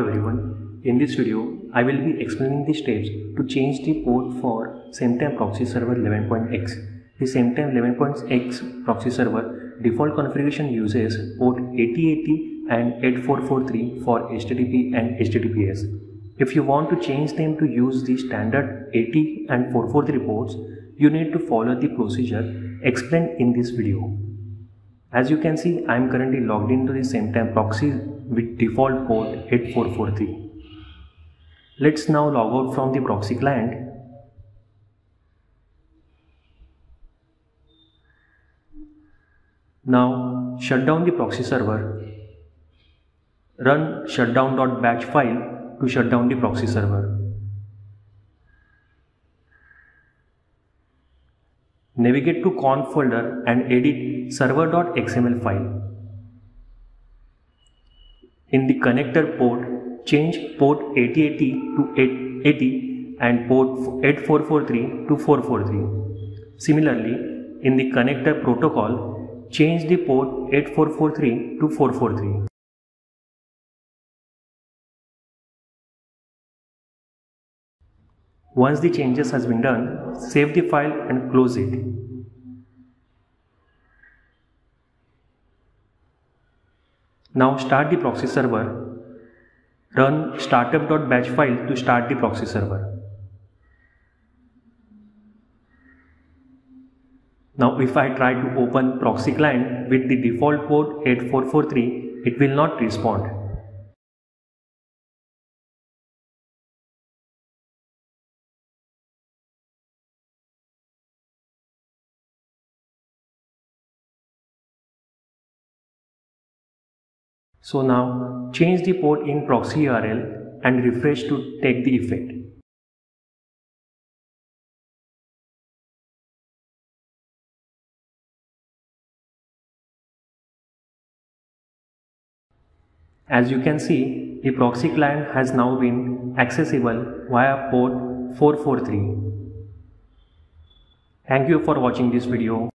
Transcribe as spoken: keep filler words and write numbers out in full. everyone, in this video I will be explaining the steps to change the port for Sametime Proxy Server eleven dot x. The Sametime eleven dot x Proxy Server default configuration uses port eighty eighty and eighty-four forty-three for H T T P and H T T P S. If you want to change them to use the standard eighty and four forty-three ports, you need to follow the procedure explained in this video. As you can see, I am currently logged into the Sametime proxy with default port eighty-four forty-three. Let's now log out from the proxy client. Now shut down the proxy server. Run shutdown.batch file to shut down the proxy server. Navigate to conf folder and edit server dot X M L file. In the connector port, change port eighty eighty to eight eighty and port eighty-four forty-three to four forty-three. Similarly, in the connector protocol, change the port eighty-four forty-three to four forty-three. Once the changes has been done, save the file and close it. Now start the proxy server. Run startup.batch file to start the proxy server. Now if I try to open proxy client with the default port eighty-four forty-three, it will not respond. So now change the port in proxy U R L and refresh to take the effect. As you can see, the proxy client has now been accessible via port four forty-three. Thank you for watching this video.